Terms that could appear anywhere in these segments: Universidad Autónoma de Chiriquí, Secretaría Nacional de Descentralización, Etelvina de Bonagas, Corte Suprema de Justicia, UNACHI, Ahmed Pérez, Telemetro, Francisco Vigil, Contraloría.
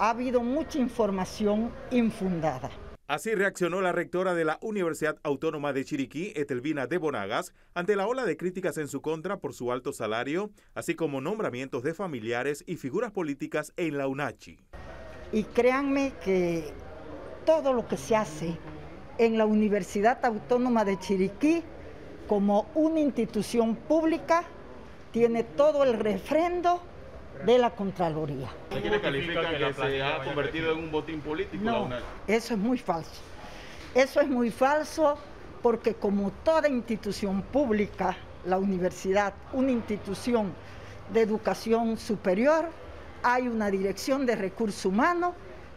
ha habido mucha información infundada. Así reaccionó la rectora de la Universidad Autónoma de Chiriquí, Etelvina de Bonagas, ante la ola de críticas en su contra por su alto salario, así como nombramientos de familiares y figuras políticas en la UNACHI. Y créanme que todo lo que se hace en la Universidad Autónoma de Chiriquí, como una institución pública, tiene todo el refrendo de la Contraloría. ¿Quién califica que se ha convertido en un botín político? No, eso es muy falso. Eso es muy falso porque como toda institución pública, la universidad, una institución de educación superior, hay una dirección de recursos humanos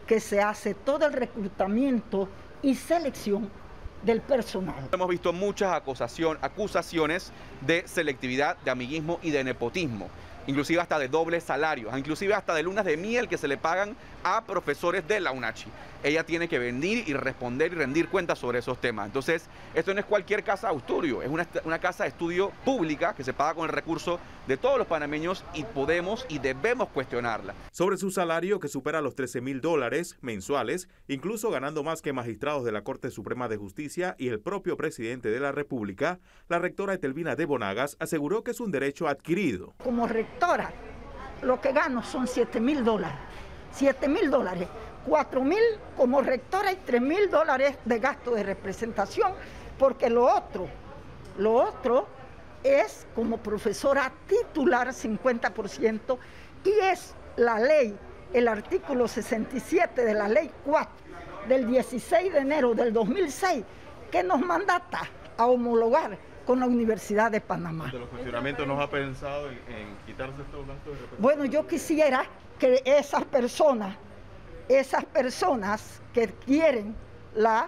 que se hace todo el reclutamiento y selección del personal. Hemos visto muchas acusaciones de selectividad, de amiguismo y de nepotismo, inclusive hasta de dobles salarios, inclusive hasta de lunas de miel que se le pagan a profesores de la UNACHI. Ella tiene que venir y responder y rendir cuentas sobre esos temas. Entonces, esto no es cualquier casa de estudio, es una casa de estudio pública que se paga con el recurso de todos los panameños y podemos y debemos cuestionarla. Sobre su salario que supera los $13.000 mensuales, incluso ganando más que magistrados de la Corte Suprema de Justicia y el propio presidente de la República, la rectora Etelvina de Bonagas aseguró que es un derecho adquirido. Como rectora, lo que gano son $7.000. $7.000, $4.000 como rectora y $3.000 de gasto de representación, porque lo otro es como profesora titular 50% y es la ley, el artículo 67 de la ley 4 del 16 de enero del 2006 que nos mandata a homologar con la Universidad de Panamá. ¿De los cuestionamientos nos ha pensado en quitarse estos gastos de representación? Bueno, yo quisiera que esas personas que quieren la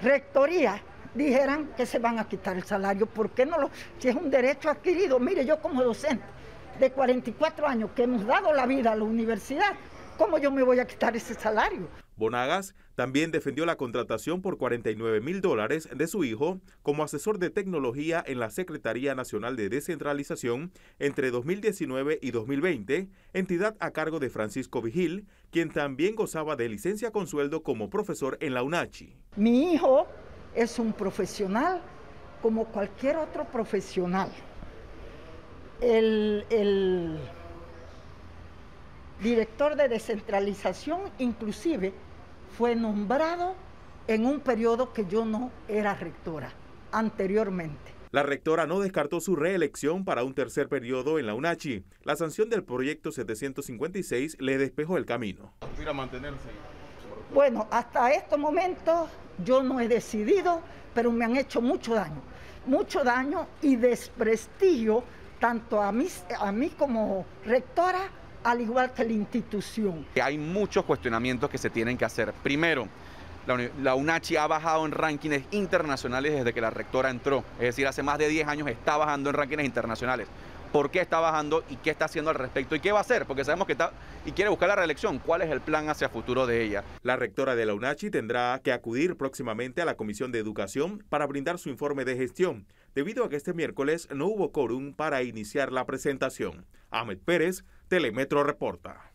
rectoría dijeran que se van a quitar el salario. ¿Por qué no? Si es un derecho adquirido. Mire, yo como docente de 44 años que hemos dado la vida a la universidad, ¿cómo yo me voy a quitar ese salario? Bonagas también defendió la contratación por $49.000 de su hijo como asesor de tecnología en la Secretaría Nacional de Descentralización entre 2019 y 2020, entidad a cargo de Francisco Vigil, quien también gozaba de licencia con sueldo como profesor en la UNACHI. Mi hijo es un profesional como cualquier otro profesional. El director de descentralización inclusive fue nombrado en un periodo que yo no era rectora anteriormente. La rectora no descartó su reelección para un tercer periodo en la UNACHI. La sanción del proyecto 756 le despejó el camino. ¿Aspira a mantenerse? Bueno, hasta estos momentos yo no he decidido, pero me han hecho mucho daño y desprestigio tanto a mí como rectora, al igual que la institución. Hay muchos cuestionamientos que se tienen que hacer. Primero, la UNACHI ha bajado en rankings internacionales desde que la rectora entró. Es decir, hace más de 10 años está bajando en rankings internacionales. ¿Por qué está bajando y qué está haciendo al respecto? ¿Y qué va a hacer? Porque sabemos que está y quiere buscar la reelección. ¿Cuál es el plan hacia futuro de ella? La rectora de la UNACHI tendrá que acudir próximamente a la Comisión de Educación para brindar su informe de gestión, debido a que este miércoles no hubo quórum para iniciar la presentación. Ahmed Pérez, Telemetro reporta.